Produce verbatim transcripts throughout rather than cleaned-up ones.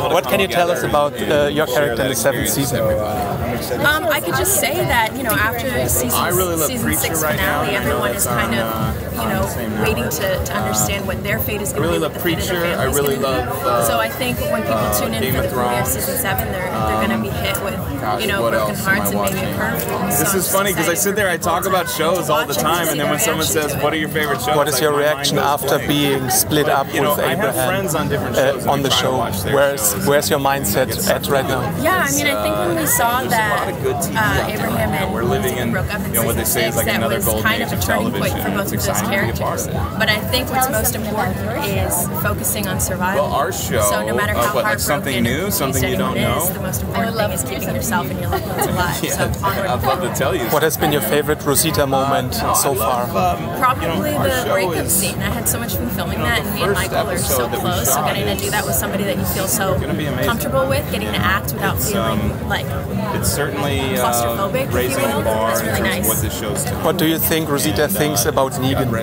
What can you tell us about uh, your character in the seventh season? Um, I could just say that, you know, after season, really season six finale, right everyone is kind of, you know, waiting to, to understand what their fate is going to really be. I really love Preacher. I really love. Uh, so I think when people uh, tune in Game for the premiere of season seven, they're they're going to be hit with, you know, broken hearts and maybe a curveball. So this is funny because I sit there, I talk about shows all the time, and then when someone says, "What are your favorite shows?" What is your reaction after being split up with Abraham on the show? Where's Where's your mindset at right now? Yeah, I mean, I think when we saw that uh, Abraham and Negan broke up in season six, that was kind of a turning point for both of those characters. But I think what's most important is focusing on survival. Well, our show, so no matter how uh, hard something new, something you don't know, the most important thing is keeping yourself and your loved ones alive. So onward. I'd love to tell you. What has been your favorite Rosita moment so far? Probably the breakup scene. I had so much fun filming that, and me and Michael are so close. So getting to do that with somebody that you feel so comfortable with, getting to act without feeling like claustrophobic, if you will, that's really nice. What do you think Rosita thinks about Negan? I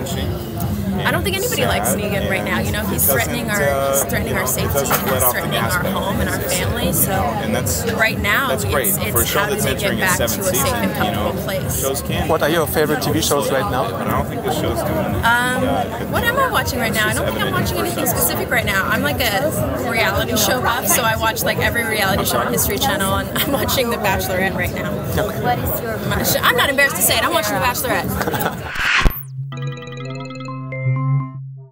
don't think anybody likes Negan right now. You know, he's threatening our he's threatening our safety, and he's threatening our home and our family. So right now, it's, it's how do they get back to a safe and comfortable place. What are your favorite T V shows right now? Um, what am I watching right now? I don't think I'm watching anything specific right now. I'm like a reality show buff, so I watch like every reality show on History Channel, and I'm watching The Bachelorette right now. I'm not embarrassed to say it. I'm watching The Bachelorette.